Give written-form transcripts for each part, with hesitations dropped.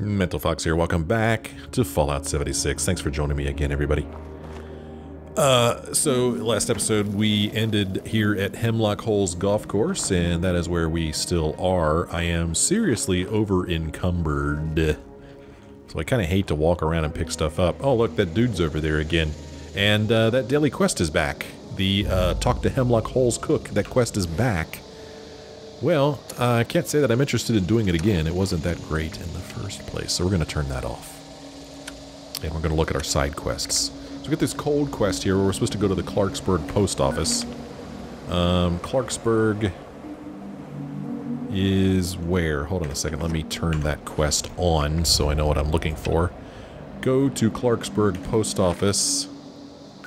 Mental Fox here. Welcome back to Fallout 76. Thanks for joining me again, everybody. So last episode we ended here at Hemlock Holes Golf Course, and that is where we still are. I am seriously over encumbered, so I kind of hate to walk around and pick stuff up. Oh, look, that dude's over there again. And that daily quest is back. The talk to Hemlock Holes cook. That quest is back. Well, I can't say that I'm interested in doing it again. It wasn't that great in the first place, so we're going to turn that off. And we're going to look at our side quests. So we get this cold quest here where we're supposed to go to the Clarksburg Post Office. Clarksburg is where? Hold on a second. Let me turn that quest on so I know what I'm looking for. Go to Clarksburg Post Office.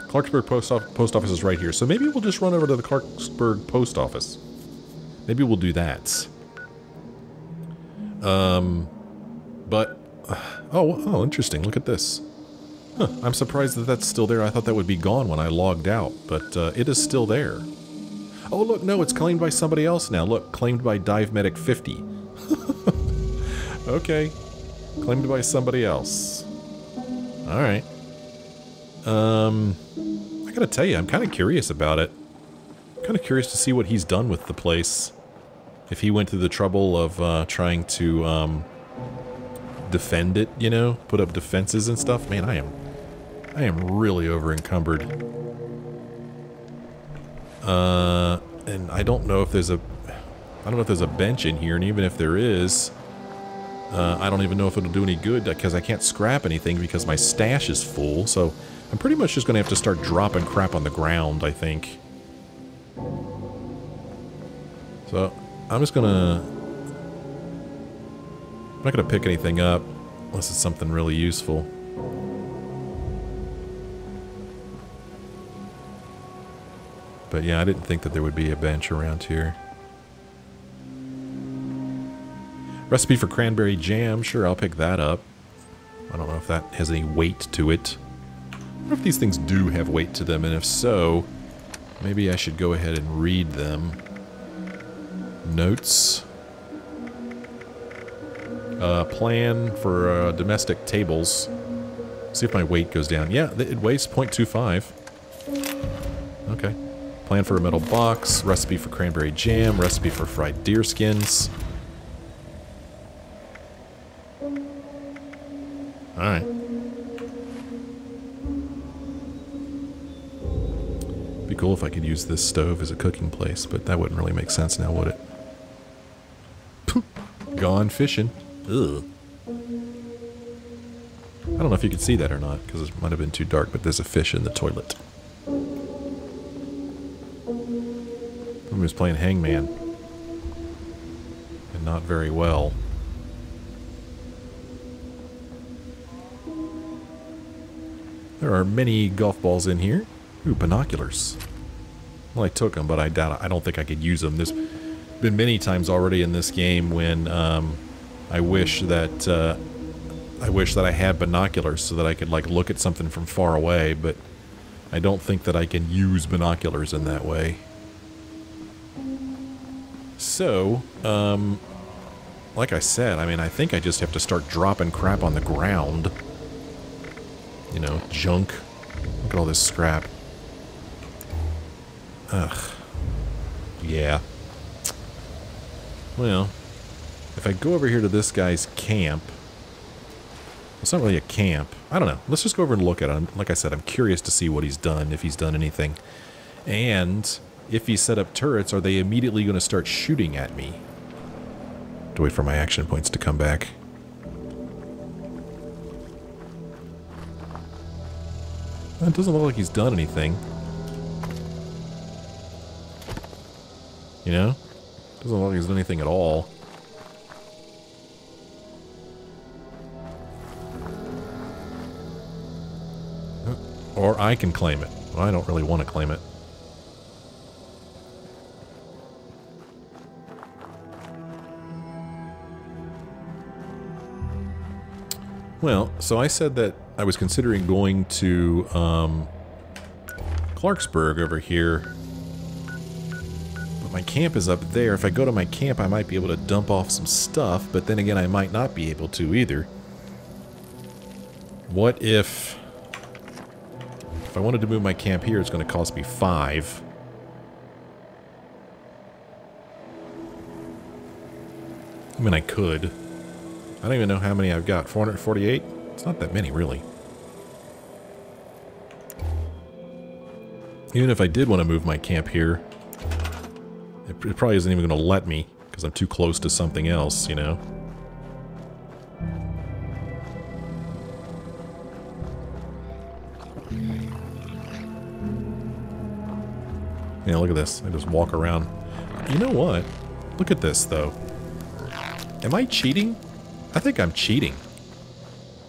Clarksburg Post Office is right here. So maybe we'll just run over to the Clarksburg Post Office. Maybe we'll do that. Oh, interesting. Look at this. Huh, I'm surprised that that's still there. I thought that would be gone when I logged out, but it is still there. Oh, look, no, it's claimed by somebody else now. Look, claimed by Dive Medic 50. Okay. Claimed by somebody else. All right. I gotta tell you, I'm kind of curious about it. Kind of curious to see what he's done with the place. If he went to the trouble of trying to defend it, you know, put up defenses and stuff. Man, I am really over encumbered. And I don't know if there's a, bench in here, and even if there is, I don't even know if it'll do any good because I can't scrap anything because my stash is full. So I'm pretty much just gonna have to start dropping crap on the ground, I think. So I'm just gonna, I'm not gonna pick anything up unless it's something really useful. But yeah, I didn't think that there would be a bench around here. Recipe for cranberry jam, sure, I'll pick that up. I don't know if that has any weight to it. I wonder if these things do have weight to them, and if so, maybe I should go ahead and read them. Notes. Plan for domestic tables. See if my weight goes down. Yeah, it weighs 0.25. Okay. Plan for a metal box. Recipe for cranberry jam. Recipe for fried deer skins. Alright. Be cool if I could use this stove as a cooking place, but that wouldn't really make sense now, would it? Gone fishing. Ugh. I don't know if you could see that or not, because it might have been too dark, but there's a fish in the toilet. Somebody was playing hangman. And not very well. There are many golf balls in here. Ooh, binoculars. Well, I took them, but I don't think I could use them. There's been many times already in this game when I wish that I had binoculars so that I could like look at something from far away, but I don't think that I can use binoculars in that way. So, like I said, I mean, I think I just have to start dropping crap on the ground. You know, junk. Look at all this scrap. Ugh. Yeah. Well, if I go over here to this guy's camp... It's not really a camp. I don't know. Let's just go over and look at him. Like I said, I'm curious to see what he's done, if he's done anything. And if he set up turrets, are they immediately going to start shooting at me? To wait for my action points to come back. It doesn't look like he's done anything. You know? Doesn't look like he's done anything at all. Or I can claim it. Well, I don't really want to claim it. Well, so I said that I was considering going to Clarksburg over here, but my camp is up there. If I go to my camp, I might be able to dump off some stuff, but then again, I might not be able to either. What if... if I wanted to move my camp here, it's going to cost me 5. I mean, I could. I don't even know how many I've got. 448? It's not that many, really. Even if I did want to move my camp here, it probably isn't even going to let me, because I'm too close to something else, you know? Yeah, look at this. I just walk around. You know what? Look at this, though. Am I cheating? I think I'm cheating.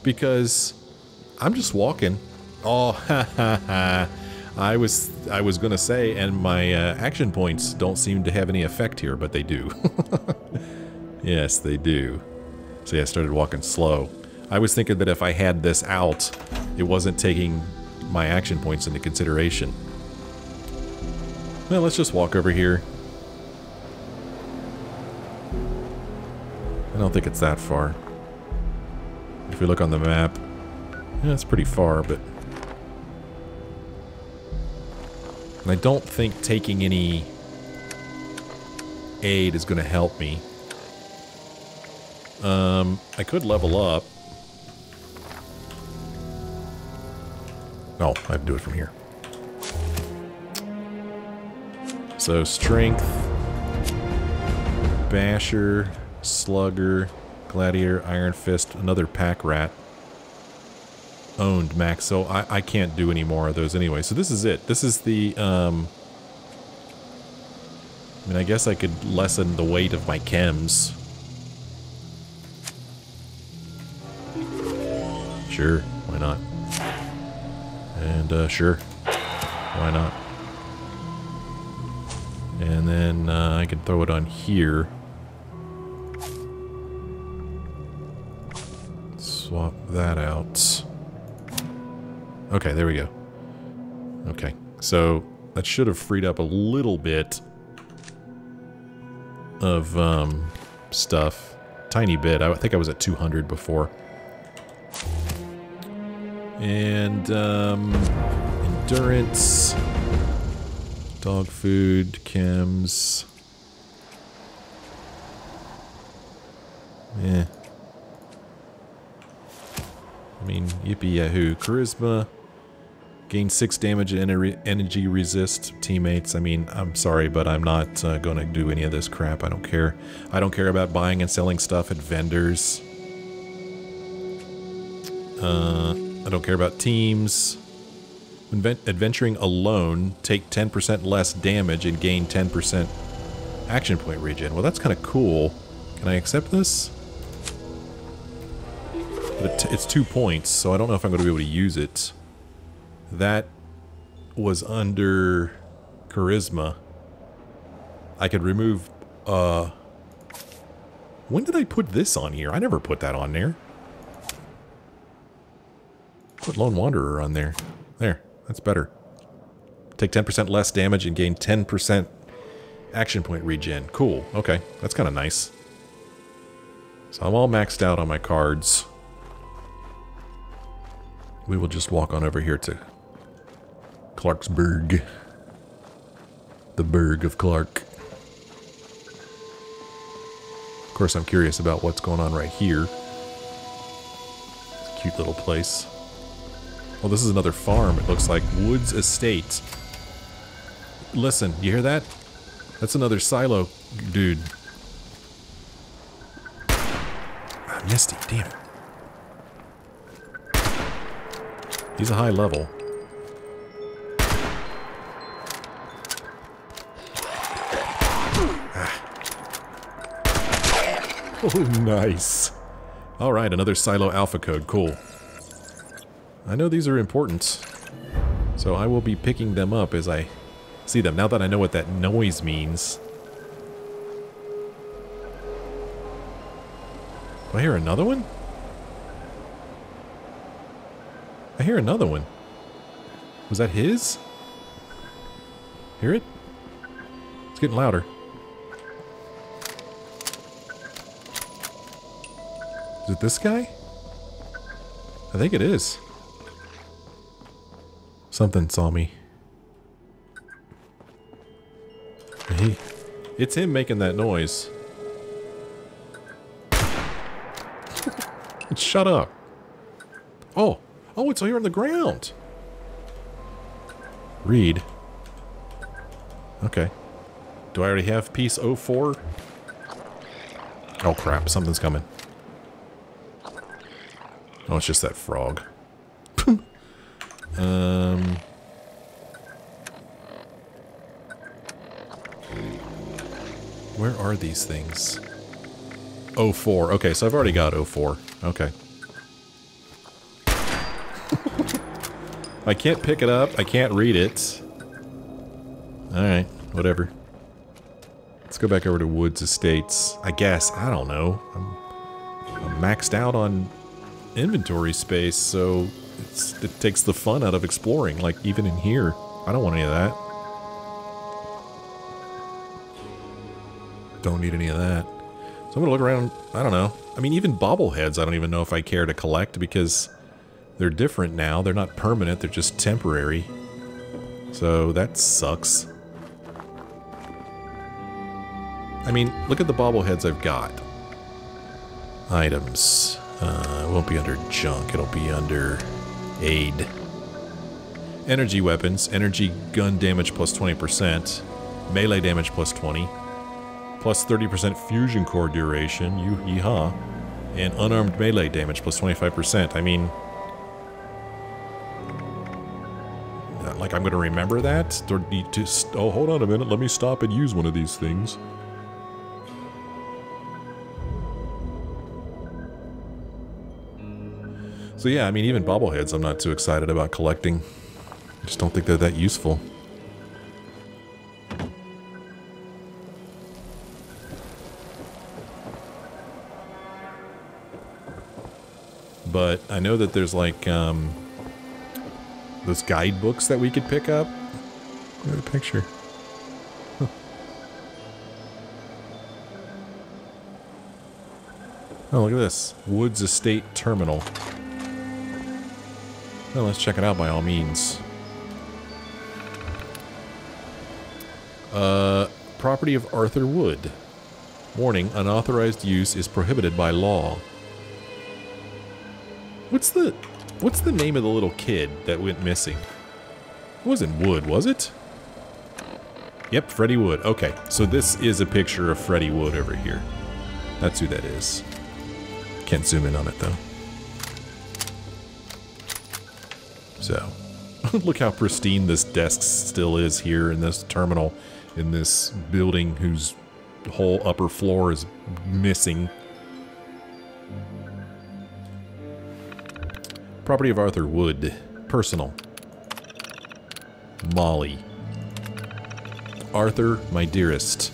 Because I'm just walking. Oh, ha ha ha. I was gonna say, and my action points don't seem to have any effect here, but they do. Yes, they do. See, I started walking slow. I was thinking that if I had this out, it wasn't taking my action points into consideration. Well, let's just walk over here. I don't think it's that far. If we look on the map, yeah, it's pretty far, but... and I don't think taking any aid is going to help me. I could level up. Oh, I have to do it from here. So, strength, basher, slugger, gladiator, iron fist, another pack rat. Owned, max. So, I can't do any more of those anyway. So, this is it. This is the, I mean, I guess I could lessen the weight of my chems. Sure. Why not? And, sure. Why not? And then I can throw it on here. Swap that out. Okay, there we go. Okay, so that should have freed up a little bit of stuff. Tiny bit. I think I was at 200 before. And endurance... dog food, chems. Yeah. I mean, yippee yahoo. Charisma. Gain 6 damage and energy resist teammates. I mean, I'm sorry, but I'm not going to do any of this crap. I don't care. I don't care about buying and selling stuff at vendors. I don't care about teams. Adventuring alone, take 10% less damage and gain 10% action point regen. Well, that's kind of cool. Can I accept this? But it's 2 points, so I don't know if I'm going to be able to use it. That was under charisma. I could remove... when did I put this on here? I never put that on there. Put Lone Wanderer on there. There, that's better. Take 10% less damage and gain 10% action point regen. Cool, okay, that's kind of nice. So I'm all maxed out on my cards. We will just walk on over here to Clarksburg. The Burg of Clark. Of course, I'm curious about what's going on right here. It's a cute little place. Well, this is another farm, it looks like. Woods Estates. Listen, you hear that? That's another silo dude. I missed him, damn it. He's a high level. Ah. Oh, nice. Alright, another silo alpha code, cool. I know these are important, so I will be picking them up as I see them. Now that I know what that noise means. Do I hear another one? I hear another one. Was that his? Hear it? It's getting louder. Is it this guy? I think it is. Something saw me. Hey, it's him making that noise. Shut up. Oh. Oh, it's here on the ground. Read. Okay. Do I already have piece 04? Oh crap, something's coming. Oh, it's just that frog. Where are these things? 04. Okay, so I've already got 04. Okay. I can't pick it up. I can't read it. Alright, whatever. Let's go back over to Woods Estates. I guess. I don't know. I'm maxed out on inventory space, so it takes the fun out of exploring. Like, even in here. I don't want any of that. Don't need any of that. So I'm going to look around. I don't know. I mean, even bobbleheads I don't even know if I care to collect because they're different now. They're not permanent. They're just temporary. So that sucks. I mean, look at the bobbleheads I've got. Items. It won't be under junk. It'll be under aid. Energy weapons. Energy gun damage plus 20%. Melee damage plus 20. Plus 30% fusion core duration. Yeehaw. And unarmed melee damage plus 25%. I mean... like, I'm going to remember that? Or need to oh, hold on a minute. Let me stop and use one of these things. So yeah, I mean, even bobbleheads I'm not too excited about collecting. I just don't think they're that useful. But I know that there's like, those guidebooks that we could pick up. Look at the picture. Huh. Oh, look at this. Woods Estate Terminal. Well, let's check it out by all means. Property of Arthur Wood. Warning, unauthorized use is prohibited by law. What's the name of the little kid that went missing? It wasn't Wood, was it? Yep, Freddie Wood. Okay, so this is a picture of Freddie Wood over here. That's who that is. Can't zoom in on it, though. So, look how pristine this desk still is here in this terminal, in this building whose whole upper floor is missing. Property of Arthur Wood. Personal. Molly. Arthur, my dearest.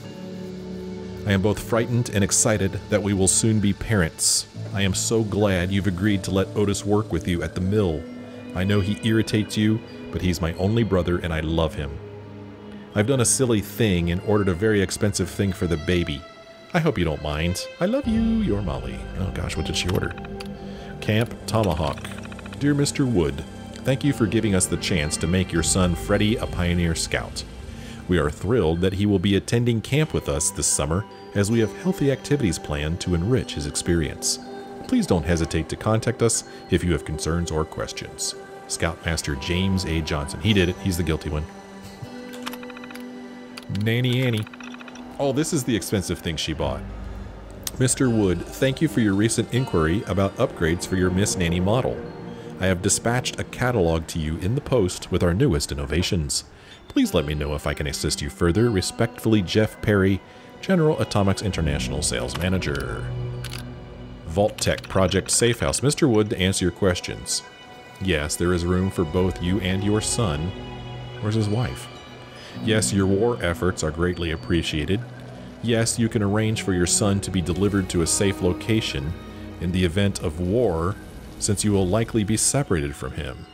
I am both frightened and excited that we will soon be parents. I am so glad you've agreed to let Otis work with you at the mill. I know he irritates you, but he's my only brother and I love him. I've done a silly thing and ordered a very expensive thing for the baby. I hope you don't mind. I love you, your Molly. Oh gosh, what did she order? Camp Tomahawk. Dear Mr. Wood, thank you for giving us the chance to make your son Freddie a Pioneer Scout. We are thrilled that he will be attending camp with us this summer as we have healthy activities planned to enrich his experience. Please don't hesitate to contact us if you have concerns or questions. Scoutmaster James A. Johnson. He did it. He's the guilty one. Nanny Annie. Oh, this is the expensive thing she bought. Mr. Wood, thank you for your recent inquiry about upgrades for your Miss Nanny model. I have dispatched a catalog to you in the post with our newest innovations. Please let me know if I can assist you further. Respectfully, Jeff Perry, General Atomics International Sales Manager. Vault Tech Project Safehouse. Mr. Wood, to answer your questions. Yes, there is room for both you and your son. Where's his wife? Yes, your war efforts are greatly appreciated. Yes, you can arrange for your son to be delivered to a safe location in the event of war, since you will likely be separated from him.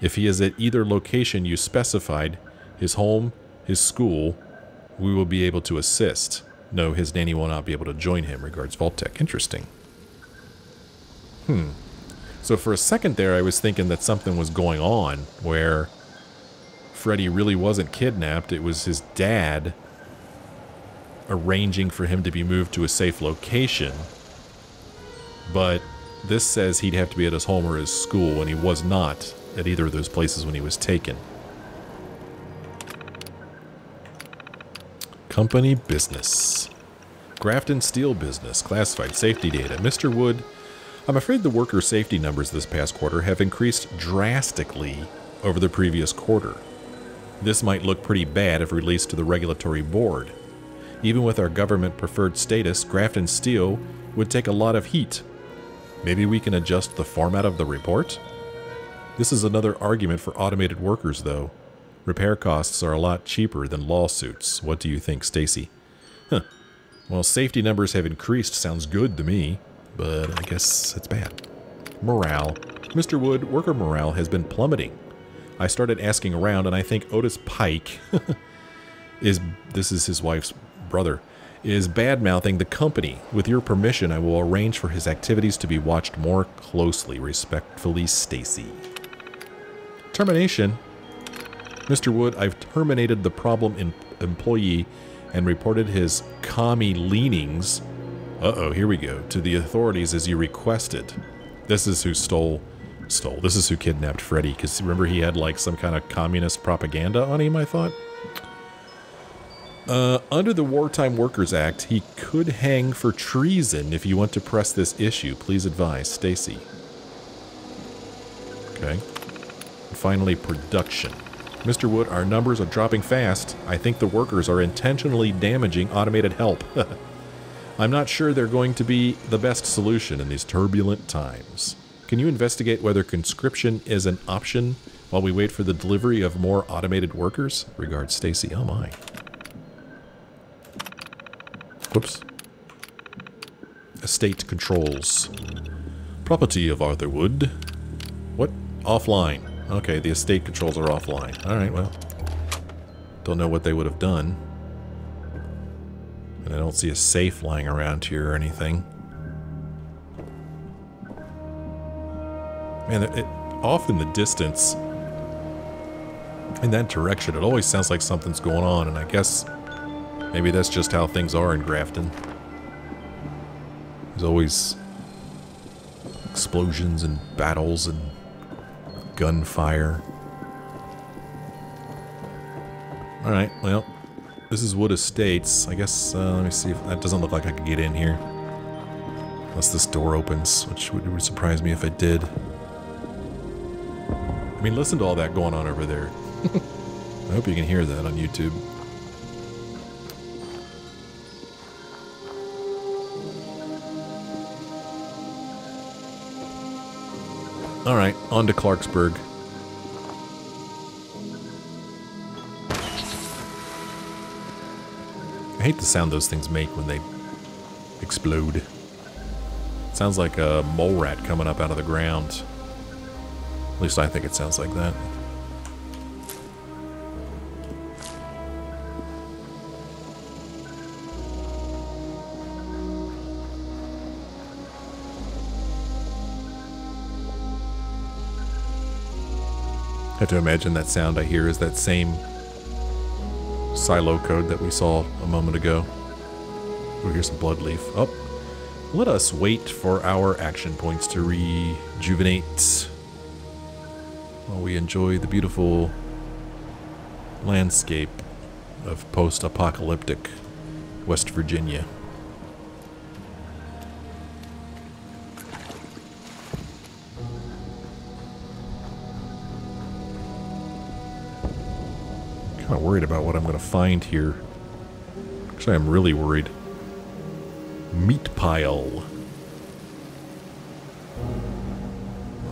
If he is at either location you specified, his home, his school, we will be able to assist. No, his nanny will not be able to join him. Regards, Vault Tech. Interesting. So for a second there, I was thinking that something was going on where Freddie really wasn't kidnapped. It was his dad arranging for him to be moved to a safe location. But this says he'd have to be at his home or his school, and he was not at either of those places when he was taken. Company business. Grafton Steel business. Classified safety data. Mr. Wood, I'm afraid the worker safety numbers this past quarter have increased drastically over the previous quarter. This might look pretty bad if released to the regulatory board. Even with our government preferred status, Grafton Steel would take a lot of heat. Maybe we can adjust the format of the report? This is another argument for automated workers, though. Repair costs are a lot cheaper than lawsuits. What do you think, Stacy? Huh. Well, safety numbers have increased sounds good to me. But I guess it's bad. Morale. Mr. Wood, worker morale has been plummeting. I started asking around, and I think Otis Pike this is his wife's brother, is bad-mouthing the company. With your permission, I will arrange for his activities to be watched more closely. Respectfully, Stacy. Termination. Mr. Wood, I've terminated the problem employee and reported his commie leanings. Uh-oh, here we go. To the authorities as you requested. This is who stole. This is who kidnapped Freddie, because remember he had like some kind of communist propaganda on him, I thought? Under the Wartime Workers Act, he could hang for treason. If you want to press this issue, please advise, Stacy. Okay. And finally, production. Mr. Wood, our numbers are dropping fast. I think the workers are intentionally damaging automated help. I'm not sure they're going to be the best solution in these turbulent times. Can you investigate whether conscription is an option while we wait for the delivery of more automated workers? Regards, Stacy. Oh my. Whoops. Estate controls. Property of Arthur Wood. What? Offline. Okay, the estate controls are offline. Alright, well. Don't know what they would have done. And I don't see a safe lying around here or anything. Man, off in the distance, in that direction, it always sounds like something's going on, and I guess maybe that's just how things are in Grafton. There's always explosions and battles and gunfire. Alright, well. This is Wood Estates. I guess, let me see if that doesn't look like I could get in here. Unless this door opens, which would surprise me if it did. I mean, listen to all that going on over there. I hope you can hear that on YouTube. Alright, on to Clarksburg. I hate the sound those things make when they explode. It sounds like a mole rat coming up out of the ground. At least I think it sounds like that. I have to imagine that sound I hear is that same silo code that we saw a moment ago. Oh, here's some blood leaf. Oh, let us wait for our action points to rejuvenate while we enjoy the beautiful landscape of post-apocalyptic West Virginia. I'm worried about what I'm going to find here. Actually, I'm really worried. Meat pile.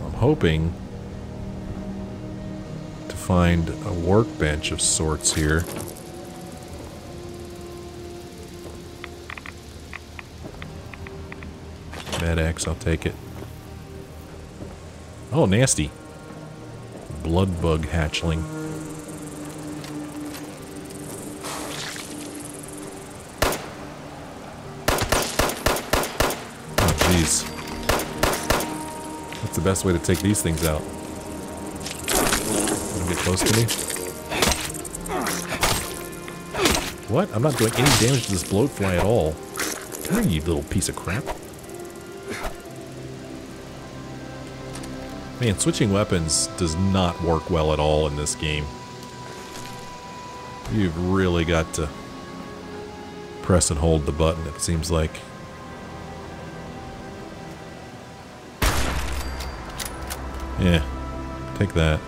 I'm hoping to find a workbench of sorts here. Med-X, I'll take it. Oh, nasty. Blood bug hatchling. That's the best way to take these things out. Let them get close to me. What? I'm not doing any damage to this bloatfly at all. Come here, you little piece of crap. Man, switching weapons does not work well at all in this game. You've really got to press and hold the button, it seems like. Yeah, take that.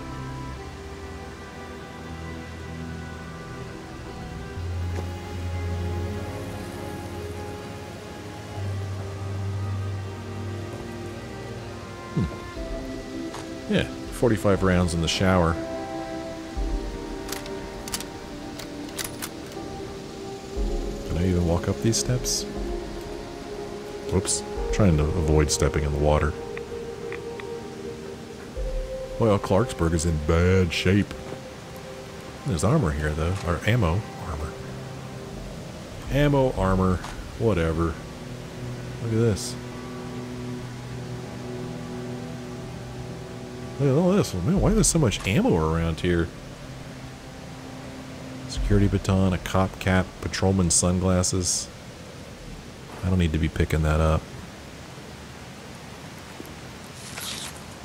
Yeah, 45 rounds in the shower. Can I even walk up these steps? Whoops, trying to avoid stepping in the water. Well, Clarksburg is in bad shape. There's armor here though, or ammo. Armor. Ammo, armor, whatever. Look at this. Look at all this. Man, why is there so much ammo around here? Security baton, a cop cap, patrolman sunglasses. I don't need to be picking that up.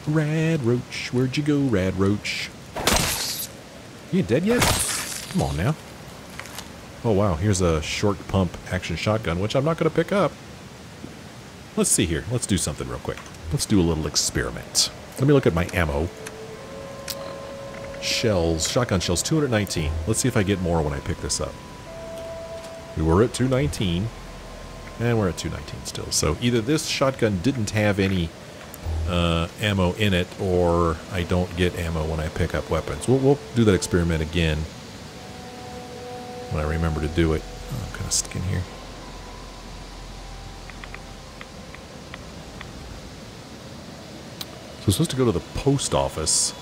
Rad Roach, where'd you go, Rad Roach? You dead yet? Come on now. Oh wow, here's a short pump action shotgun, which I'm not going to pick up. Let's see here. Let's do something real quick. Let's do a little experiment. Let me look at my ammo. Shells, shotgun shells, 219. Let's see if I get more when I pick this up. We were at 219. And we're at 219 still. So either this shotgun didn't have any ammo in it, or I don't get ammo when I pick up weapons. We'll do that experiment again when I remember to do it. Oh, I'm kind of stuck in here. So I'm supposed to go to the post office.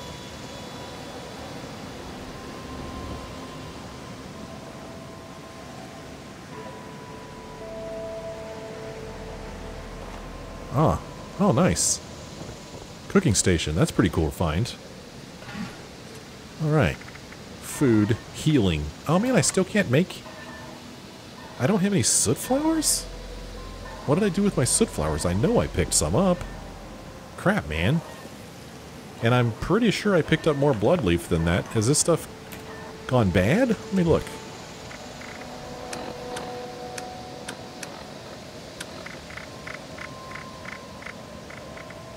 Ah. Oh, nice. Cooking station. That's pretty cool to find. Alright. Food. Healing. Oh man, I still can't make... I don't have any soot flowers? What did I do with my soot flowers? I know I picked some up. Crap, man. And I'm pretty sure I picked up more bloodleaf than that. Has this stuff gone bad? Let me look.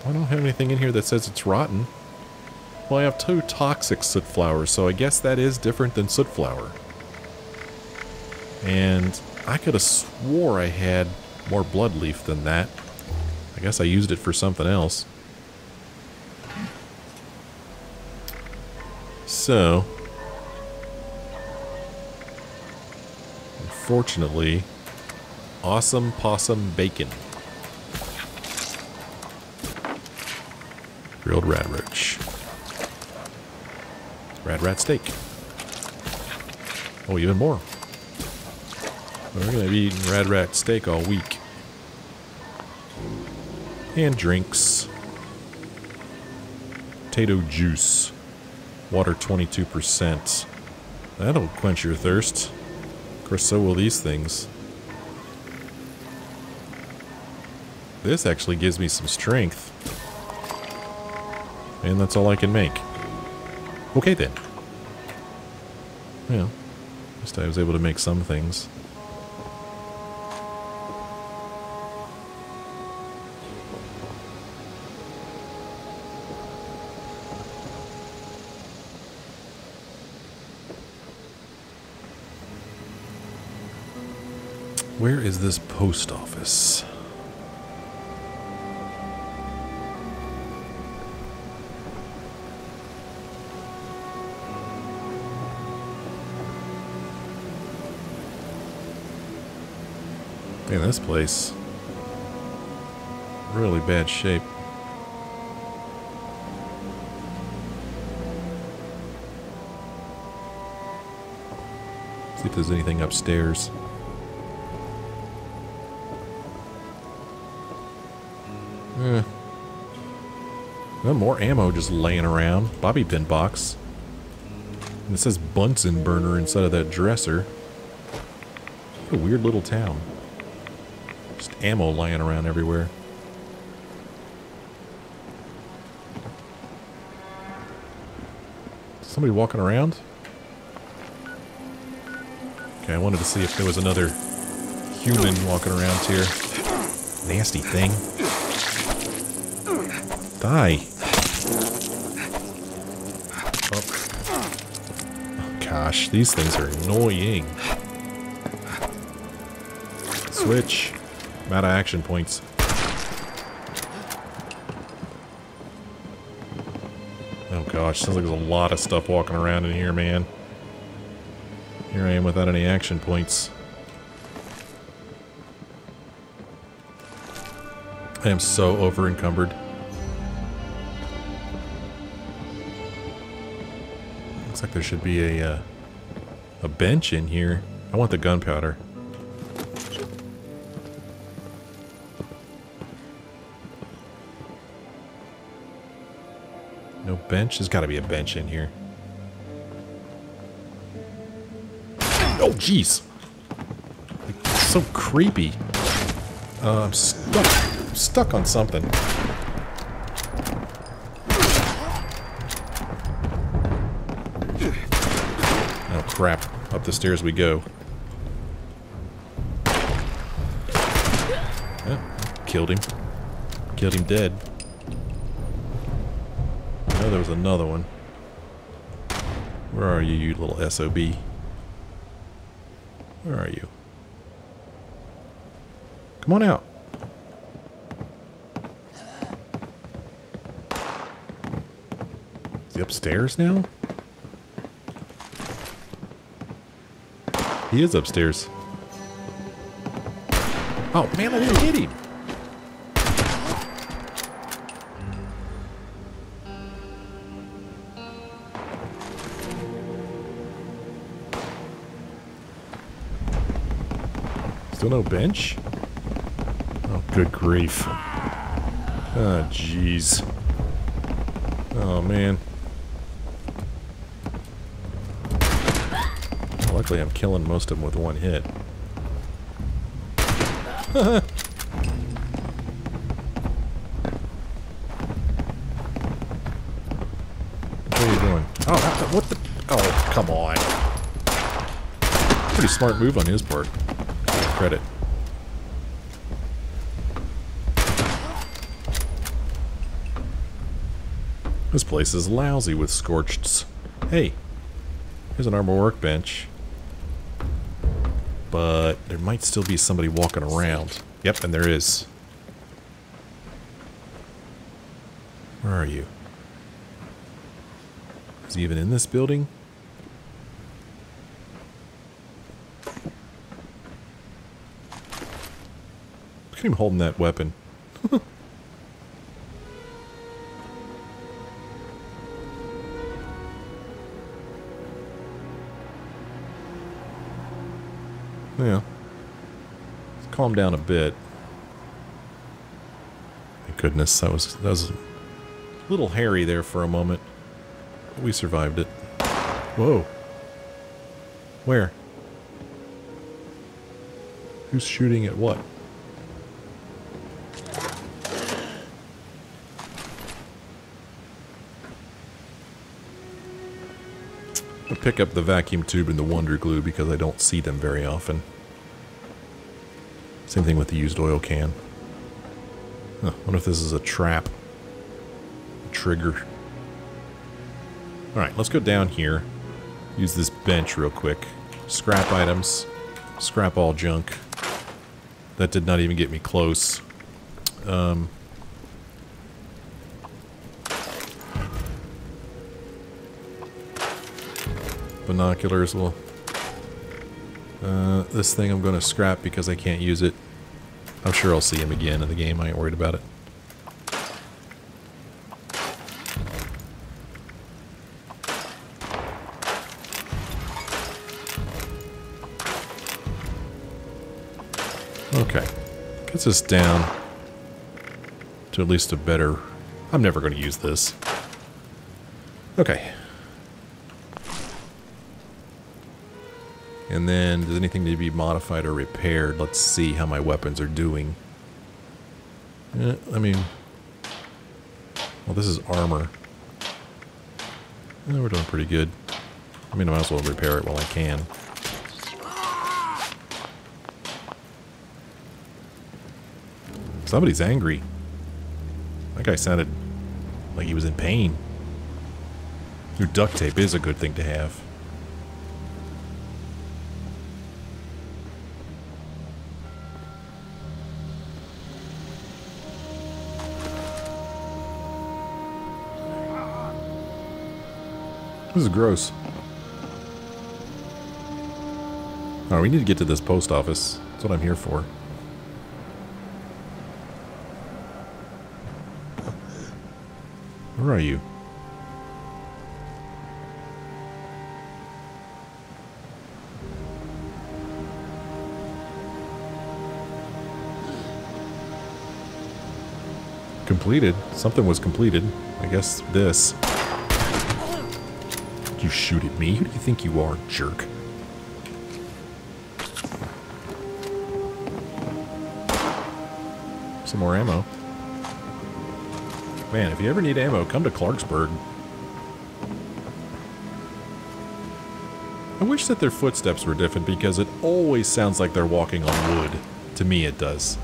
I don't have anything in here that says it's rotten. Well, I have two toxic soot flowers, so I guess that is different than soot flower. And I could have swore I had more bloodleaf than that. I guess I used it for something else. So, unfortunately, awesome possum bacon. Grilled rat roach. Rat steak. Oh, even more. We're going to be eating rat steak all week. And drinks. Potato juice. Water 22%. That'll quench your thirst. Of course, so will these things. This actually gives me some strength. And that's all I can make. Okay then. Well, at least I was able to make some things. Where is this post office? Man, this place, really bad shape. See if there's anything upstairs. More ammo just laying around. Bobby pin box. And it says Bunsen burner inside of that dresser. What a weird little town. Just ammo lying around everywhere. Somebody walking around? Okay, I wanted to see if there was another human walking around here. Nasty thing. Die. Oh. Gosh, these things are annoying. Switch. I'm out of action points. Oh gosh, sounds like there's a lot of stuff walking around in here, man. Here I am without any action points. I am so over encumbered. Looks like there should be a bench in here. I want the gunpowder. No bench? There's gotta be a bench in here. Oh, jeez! It's so creepy. I'm stuck. I'm stuck on something. Oh, crap. Up the stairs we go. Oh, killed him. Killed him dead. Oh, there was another one. Where are you, you little SOB? Where are you? Come on out. Is he upstairs now? He is upstairs. Oh, man, I didn't hit him. Still no bench? Oh, good grief. Oh, jeez. Oh, man. Well, luckily, I'm killing most of them with one hit. What are you doing? Oh, what the? Oh, come on. Pretty smart move on his part. Credit. This place is lousy with scorched. Hey, here's an armor workbench. But there might still be somebody walking around. Yep, and there is. Where are you? Is he even in this building? Look at him holding that weapon. Yeah. Let's calm down a bit. Thank goodness, that was a little hairy there for a moment. We survived it. Whoa. Where? Who's shooting at what? Pick up the vacuum tube and the wonder glue because I don't see them very often. Same thing with the used oil can. Huh, I wonder if this is a trap. A trigger. Alright, let's go down here. Use this bench real quick. Scrap items. Scrap all junk. That did not even get me close. Binoculars will... this thing I'm going to scrap because I can't use it. I'm sure I'll see him again in the game. I ain't worried about it. Okay. Gets us down to at least a better I'm never going to use this. Okay. And then, does anything need to be modified or repaired? Let's see how my weapons are doing. I mean... Well, this is armor. We're doing pretty good. I mean, I might as well repair it while I can. Somebody's angry. That guy sounded like he was in pain. Your duct tape is a good thing to have. This is gross. Alright, we need to get to this post office. That's what I'm here for. Where are you? Completed. Something was completed. I guess this. You shoot at me? Who do you think you are, jerk? Some more ammo. Man, if you ever need ammo, come to Clarksburg. I wish that their footsteps were different because it always sounds like they're walking on wood. To me, it does.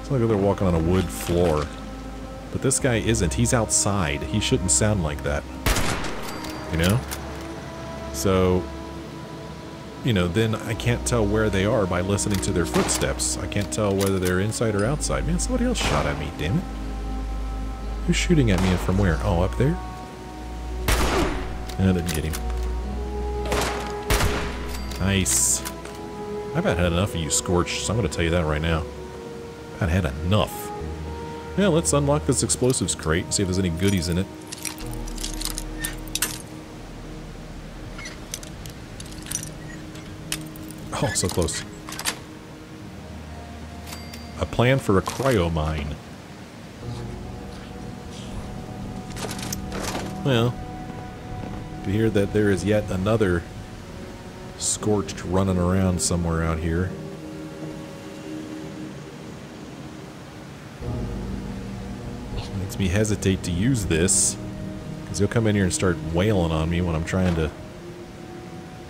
It's like they're walking on a wood floor. But this guy isn't. He's outside. He shouldn't sound like that. You know? So, you know, then I can't tell where they are by listening to their footsteps. I can't tell whether they're inside or outside. Man, somebody else shot at me, damn it. Who's shooting at me and from where? Oh, up there? No, I didn't get him. Nice. I've about had enough of you, Scorch, so I'm going to tell you that right now. I've had enough. Yeah, let's unlock this explosives crate and see if there's any goodies in it. Oh, so close. A plan for a cryo mine. Well, to hear that there is yet another Scorched running around somewhere out here. Makes me hesitate to use this, because he'll come in here and start wailing on me when I'm trying to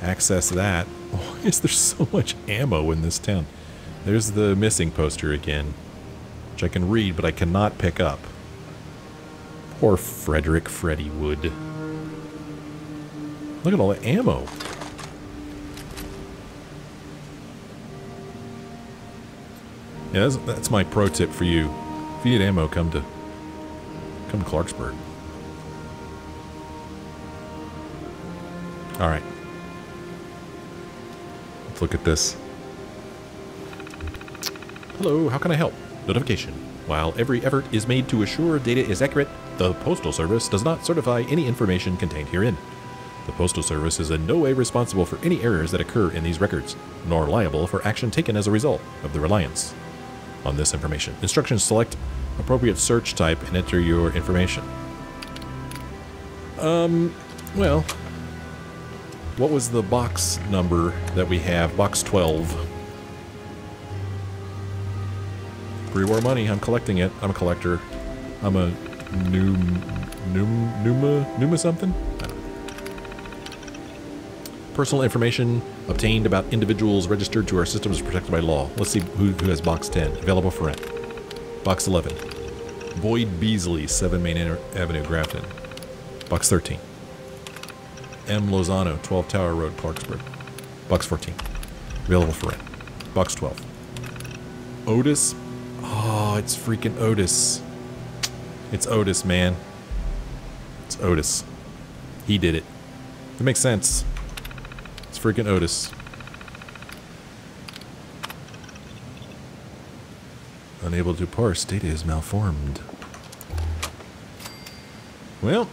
access that. Why is there so much ammo in this town? There's the missing poster again, which I can read, but I cannot pick up. Poor Frederick Freddie Wood. Look at all the ammo. Yeah, that's my pro tip for you. If you need ammo, come to Clarksburg. All right. Look at this. Hello, how can I help? Notification. While every effort is made to assure data is accurate, the Postal Service does not certify any information contained herein. The Postal Service is in no way responsible for any errors that occur in these records, nor liable for action taken as a result of the reliance on this information. Instructions: select appropriate search type and enter your information. Well... What was the box number that we have? Box 12. Pre-war money. I'm collecting it. I'm a collector. I'm a Numa something? I don't know. Personal information obtained about individuals registered to our system is protected by law. Let's see who has box 10. Available for rent. Box 11. Boyd Beasley, 7 Main Avenue, Grafton. Box 13. M. Lozano, 12 Tower Road, Clarksburg. Box 14. Available for rent. Box 12. Otis? Oh, it's freaking Otis. It's Otis, man. It's Otis. He did it. It makes sense. It's freaking Otis. Unable to parse. Data is malformed. Well...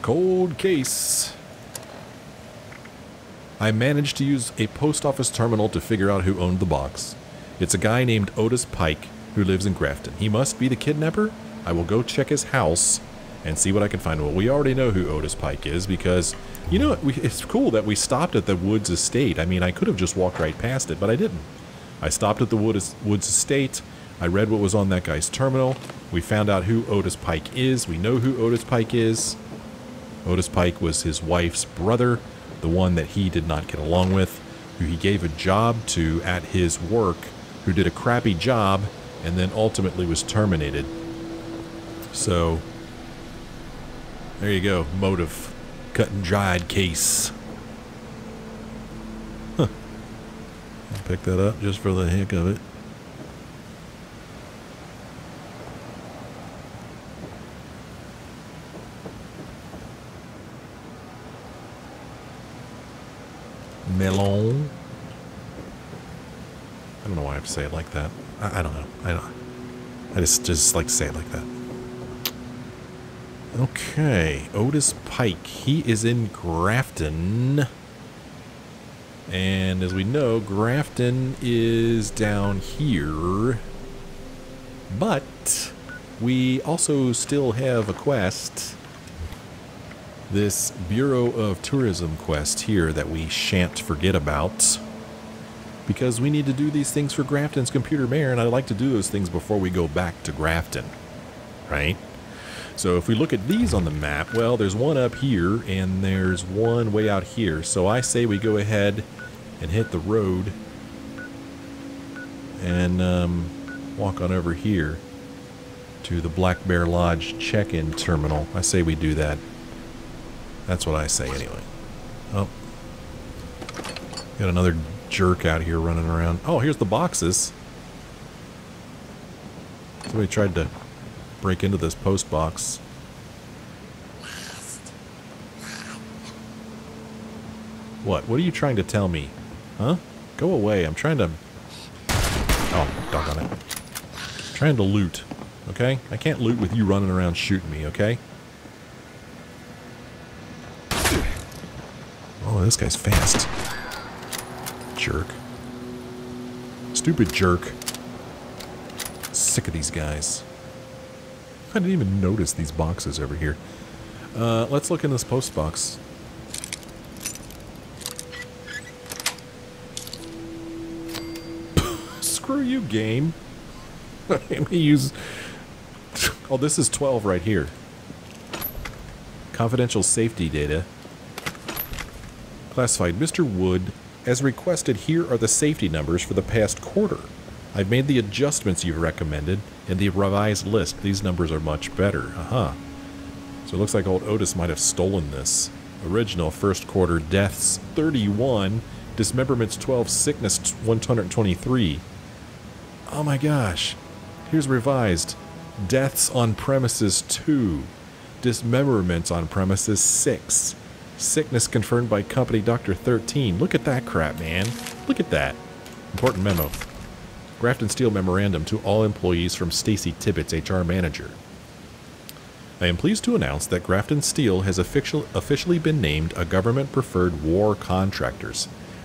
Cold case. I managed to use a post office terminal to figure out who owned the box. It's a guy named Otis Pike who lives in Grafton. He must be the kidnapper I will go check his house and see what I can find. Well, we already know who Otis Pike is because, you know, it's cool that we stopped at the Woods Estate. I mean, I could have just walked right past it, but I didn't. I stopped at the Woods Estate. I read what was on that guy's terminal. We found out who Otis Pike is. We know who Otis Pike is. Otis Pike was his wife's brother, the one that he did not get along with, who he gave a job to at his work, who did a crappy job, and then ultimately was terminated. So, there you go. Motive. Cut and dried case. Huh. I'll pick that up just for the heck of it. Melon. I don't know why I have to say it like that. I don't know. I just like to say it like that. Okay, Otis Pike. He is in Grafton. And as we know, Grafton is down here. But we also still have a quest. This Bureau of Tourism quest here that we shan't forget about. Because we need to do these things for Grafton's computer mayor, and I'd like to do those things before we go back to Grafton. Right? So if we look at these on the map, well, there's one up here and there's one way out here. So I say we go ahead and hit the road and walk on over here to the Black Bear Lodge check-in terminal. I say we do that. That's what I say anyway. Oh, got another jerk out here running around. Oh, here's the boxes. Somebody tried to break into this post box. What? What are you trying to tell me? Huh? Go away. I'm trying to... Oh, doggone it. I'm trying to loot. Okay? I can't loot with you running around shooting me, okay? Oh, this guy's fast. Jerk. Stupid jerk. Sick of these guys. I didn't even notice these boxes over here. Let's look in this post box. Screw you, game. Let me use... Oh, this is 12 right here. Confidential safety data. Classified. Mr. Wood, as requested, here are the safety numbers for the past quarter. I've made the adjustments you've recommended in the revised list. These numbers are much better. Uh-huh. So it looks like old Otis might have stolen this. Original first quarter deaths 31, dismemberments 12, sickness 123. Oh my gosh. Here's revised. Deaths on premises 2. Dismemberments on premises 6. Sickness confirmed by company doctor 13. Look at that crap, man. Look at that. Important memo. Grafton Steel memorandum to all employees from Stacy Tibbetts, HR manager. I am pleased to announce that Grafton Steel has officially been named a government-preferred war contractor.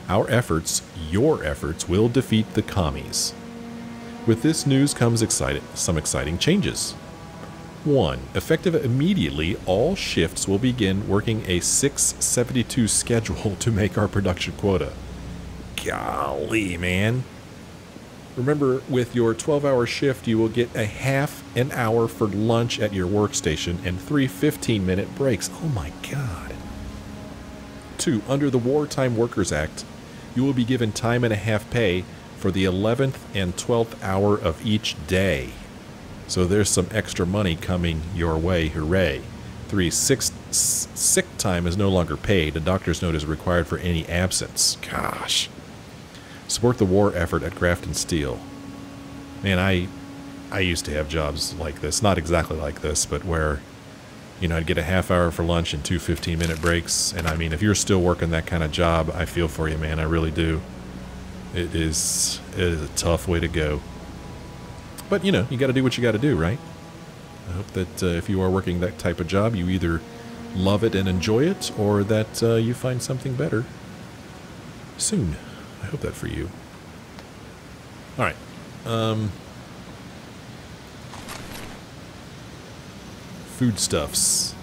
Our efforts, your efforts, will defeat the commies. With this news comes some exciting changes. 1. Effective immediately, all shifts will begin working a 6/72 schedule to make our production quota. Golly, man. Remember, with your 12-hour shift, you will get a half an hour for lunch at your workstation and 3 15-minute breaks. Oh my god. 2. Under the Wartime Workers Act, you will be given time and a half pay for the 11th and 12th hour of each day. So there's some extra money coming your way, hooray. 3. Sick time is no longer paid. A doctor's note is required for any absence. Gosh. Support the war effort at Grafton Steel. Man, I used to have jobs like this. Not exactly like this, but where, you know, I'd get a half hour for lunch and 2 15-minute breaks. And I mean, if you're still working that kind of job, I feel for you, man. I really do. It is a tough way to go. But, you know, you got to do what you got to do, right? I hope that if you are working that type of job, you either love it and enjoy it, or that you find something better soon. I hope that for you. Alright. foodstuffs.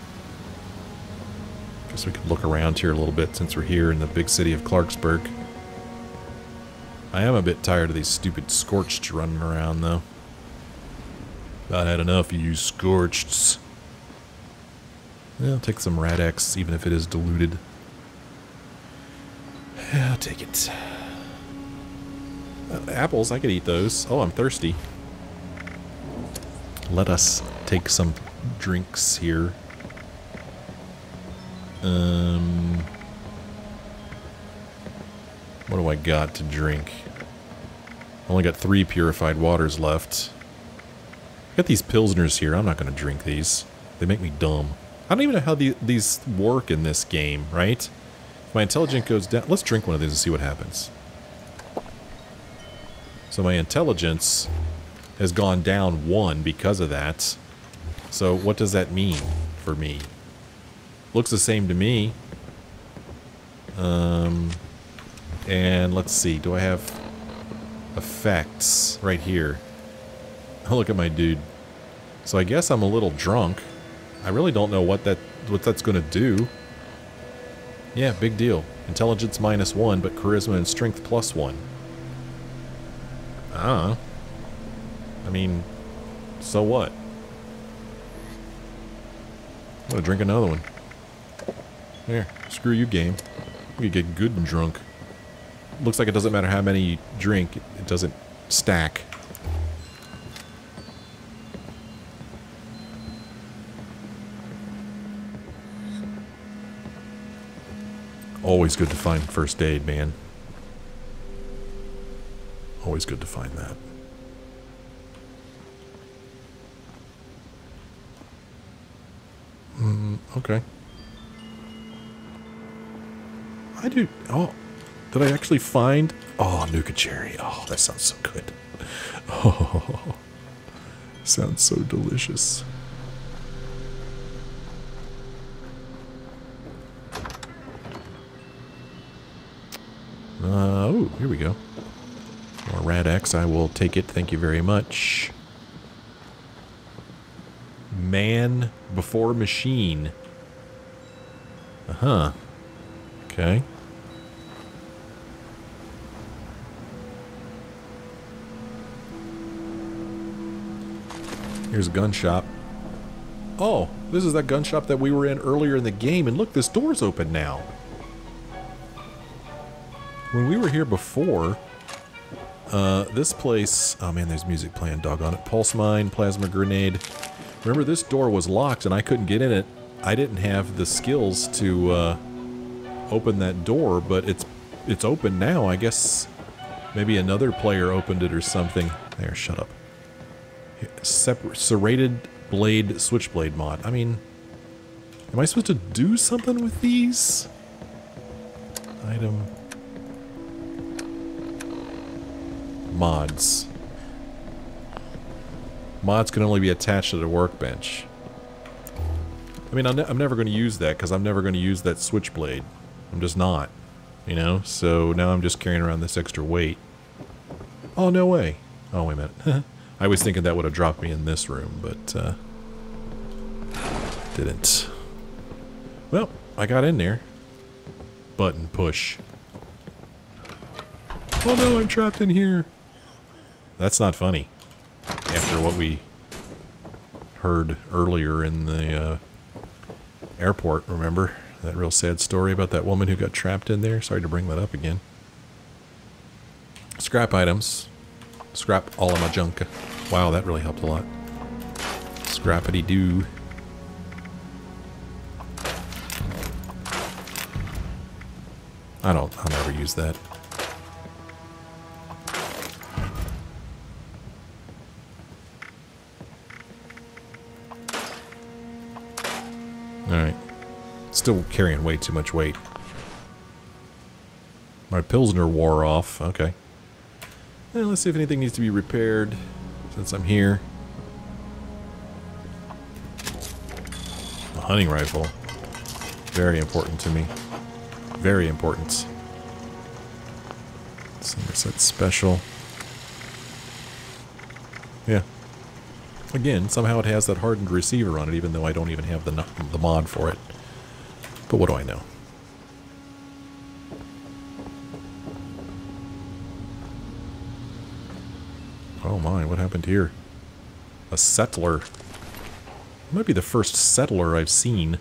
Guess we could look around here a little bit since we're here in the big city of Clarksburg. I am a bit tired of these stupid scorched running around, though. About had enough of you scorched. I'll take some Radex, even if it is diluted. I'll take it. Apples, I could eat those. Oh, I'm thirsty. Let us take some drinks here. What do I got to drink? I only got 3 purified waters left. I got these Pilsners here. I'm not going to drink these. They make me dumb. I don't even know how these work in this game, right? If my intelligence goes down... Let's drink one of these and see what happens. So my intelligence has gone down 1 because of that. So what does that mean for me? Looks the same to me. And let's see. Do I have effects right here? Oh, look at my dude. So I guess I'm a little drunk. I really don't know what that's going to do. Yeah, big deal. Intelligence -1, but charisma and strength +1. Ah. I mean, so what? I'm going to drink another one. Here, screw you, game. We get good and drunk. Looks like it doesn't matter how many you drink, it doesn't stack. Always good to find first aid, man. Always good to find that. Okay. I do... Oh, did I actually find... Oh, Nuka Cherry. Oh, that sounds so good. Oh, sounds so delicious. Oh, here we go. More Radex, I will take it, thank you very much. Man before machine. Uh-huh. Okay. Here's a gun shop. Oh, this is that gun shop that we were in earlier in the game, and look, this door's open now. When we were here before, this place... Oh man, there's music playing, doggone it. Pulse mine, plasma grenade. Remember, this door was locked and I couldn't get in it. I didn't have the skills to open that door, but it's open now. I guess maybe another player opened it or something. There, shut up. Serrated blade switchblade mod. I mean, am I supposed to do something with these? Item... Mods. Mods can only be attached to the workbench. I mean, I'm never going to use that because I'm never going to use that switchblade. I'm just not. You know? So now I'm just carrying around this extra weight. Oh, no way. Oh, wait a minute. I was thinking that would have dropped me in this room, but didn't. Well, I got in there. Button push. Oh no, I'm trapped in here. That's not funny. After what we heard earlier in the airport, remember? That real sad story about that woman who got trapped in there? Sorry to bring that up again. Scrap items. Scrap all of my junk. Wow, that really helped a lot. Scrappity-doo. I'll never use that. Alright. Still carrying way too much weight. My Pilsner wore off. Okay. Well, let's see if anything needs to be repaired since I'm here. A hunting rifle. Very important to me. Very important. Somerset special. Yeah. Again, somehow it has that hardened receiver on it, even though I don't even have the mod for it. But what do I know? Oh my, what happened here? A settler. It might be the first settler I've seen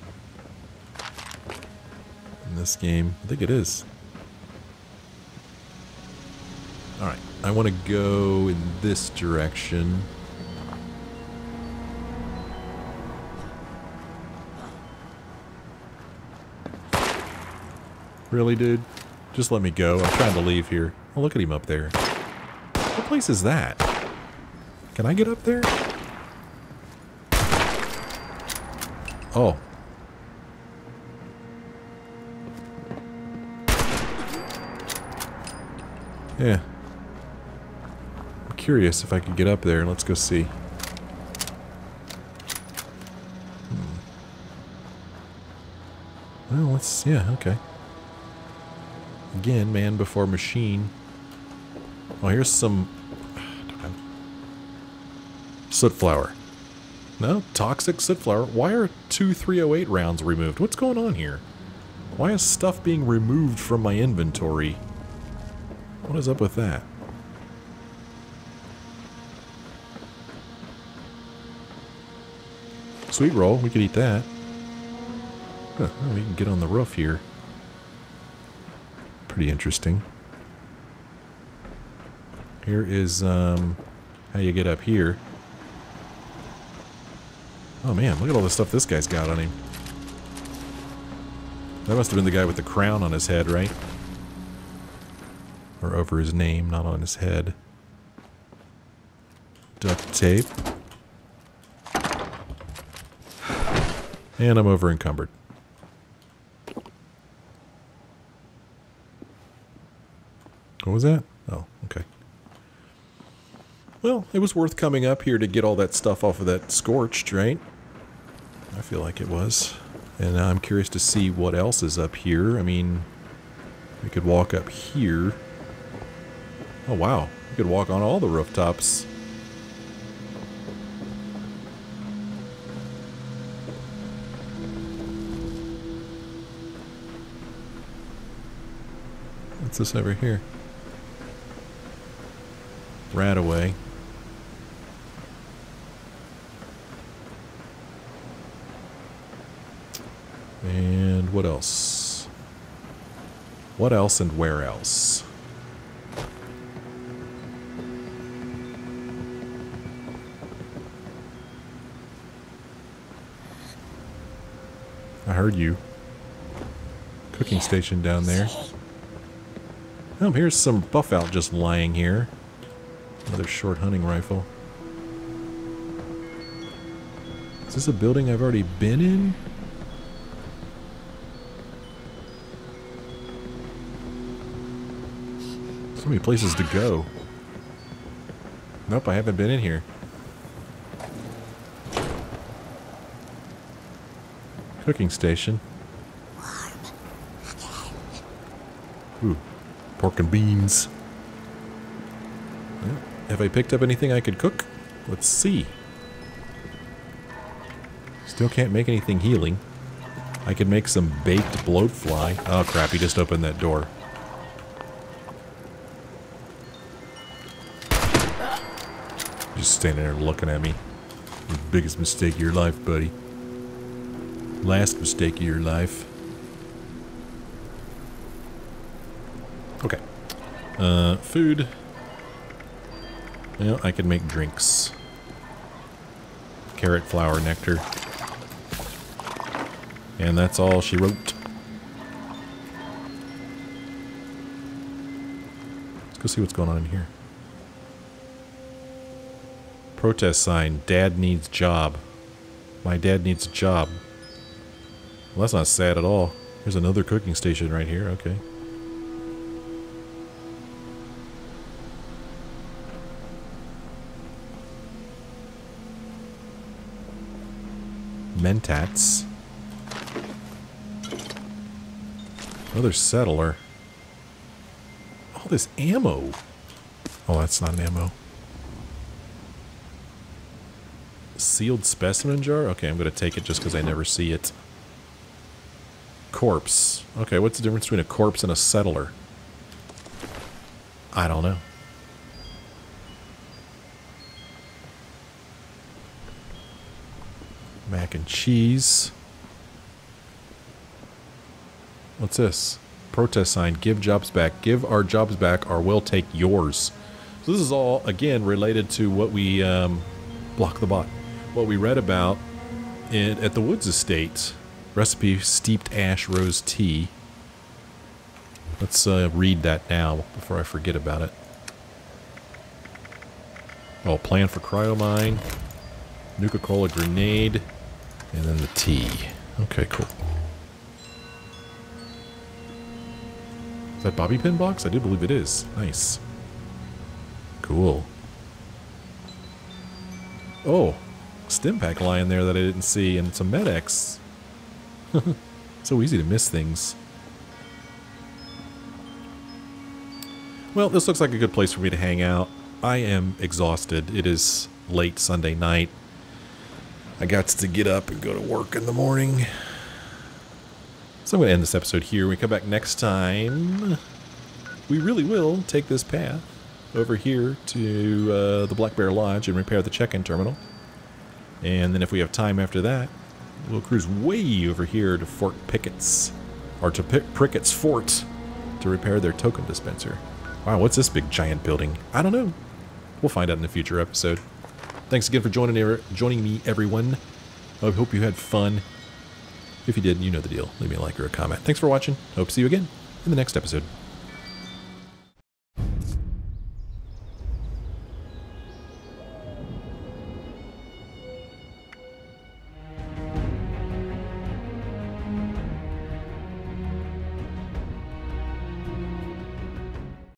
in this game. I think it is. Alright, I want to go in this direction. Really, dude? Just let me go. I'm trying to leave here. Oh, look at him up there. What place is that? Can I get up there? Oh. Yeah. I'm curious if I could get up there. Let's go see. Hmm. Well, let's... yeah, okay. Again, man before machine. Oh, here's some... soot flour. No, toxic soot flour. Why are two 308 rounds removed? What's going on here? Why is stuff being removed from my inventory? What is up with that? Sweet roll, we could eat that. Huh, we can get on the roof here. Pretty interesting. Here is how you get up here. Oh man, look at all the stuff this guy's got on him. That must have been the guy with the crown on his head, right? Or over his name, not on his head. Duct tape. And I'm over encumbered. What was that? Oh, okay. Well, it was worth coming up here to get all that stuff off of that scorched, right? I feel like it was. And I'm curious to see what else is up here. I mean, we could walk up here. Oh, wow. We could walk on all the rooftops. What's this over here? Rat away. And what else? What else and where else? I heard you. Cooking station down there. Oh, here's some buff out just lying here. Another short hunting rifle. Is this a building I've already been in? So many places to go. Nope, I haven't been in here. Cooking station. Ooh, pork and beans. Yeah. Have I picked up anything I could cook? Let's see. Still can't make anything healing. I could make some baked bloatfly. Oh crap, he just opened that door. Just standing there looking at me. The biggest mistake of your life, buddy. Last mistake of your life. Okay. Food. Well, I can make drinks. Carrot flower nectar. And that's all she wrote. Let's go see what's going on in here. Protest sign. Dad needs job. My dad needs a job. Well, that's not sad at all. Here's another cooking station right here. Okay. Mentats. Another settler. All this ammo. Oh, that's not an ammo. sealed specimen jar? Okay, I'm going to take it just because I never see it. Corpse. Okay, what's the difference between a corpse and a settler? I don't know. Mac and cheese. What's this? Protest sign. Give jobs back. Give our jobs back or we'll take yours. So this is all, again, related to what we, block the bot, what we read about at the Woods Estates. Recipe steeped ash rose tea. Let's read that now before I forget about it. Oh, plan for cryomine. Nuka Cola grenade. And then the tea. Okay, cool. Is that bobby pin box? I do believe it is. Nice. Cool. Oh, stim pack lying there that I didn't see, and it's a Medex. So easy to miss things. Well, this looks like a good place for me to hang out. I am exhausted. It is late Sunday night. I got to get up and go to work in the morning. So I'm going to end this episode here. When we come back next time, we really will take this path over here to the Black Bear Lodge and repair the check-in terminal. And then if we have time after that, we'll cruise way over here to Fort Prickett's, or to Prickett's Fort, to repair their token dispenser. Wow, what's this big giant building? I don't know. We'll find out in a future episode. Thanks again for joining me, everyone. I hope you had fun. If you did, you know the deal. Leave me a like or a comment. Thanks for watching. Hope to see you again in the next episode.